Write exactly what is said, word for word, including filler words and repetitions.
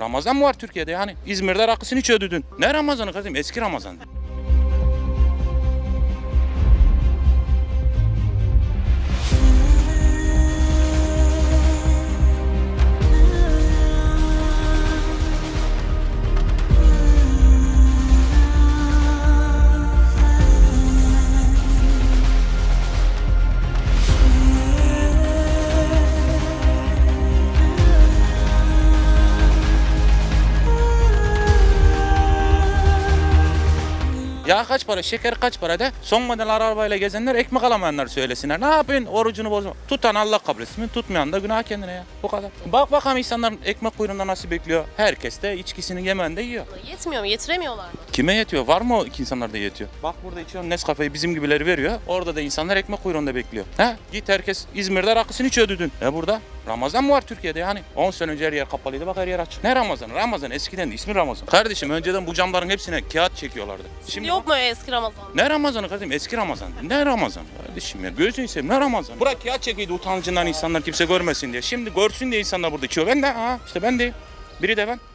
Ramazan mı var Türkiye'de yani? İzmir'de rakısını hiç ödüdün. Ne Ramazan'ı kardeşim? Eski Ramazan. Ya kaç para, şeker kaç para de, son model arabayla gezenler, ekmek alamayanlar söylesinler. Ne yapın, orucunu bozma. Tutan Allah kabul etsin, tutmayan da günah kendine ya. Bu kadar. Bak bakalım insanların ekmek kuyruğunda nasıl bekliyor. Herkes de içkisini yemen de yiyor. Yetmiyor mu, yetiremiyorlar mı? Kime yetiyor? Var mı o iki insanlar da yetiyor? Bak burada içiyorsun Nescafe'yi bizim gibileri veriyor. Orada da insanlar ekmek kuyruğunda bekliyor. He? Git herkes İzmir'de rakısını içiyor düdün. E burada? Ramazan mı var Türkiye'de yani? on sene önce her yer kapalıydı, bak her yer açık. Ne Ramazan? Ramazan eskiden de ismi Ramazan. Kardeşim önceden bu camların hepsine kağıt çekiyorlardı. Şimdi yok mu eski Ramazan? Ne Ramazan'ı kardeşim? Eski Ramazan. Ne Ramazan? Kardeşim ya gözünü seveyim, ne Ramazan? Bura kağıt çekiydi utancından, insanlar kimse görmesin diye. Şimdi görsün diye insanlar burada içiyor. Ben de ha işte ben de biri de ben.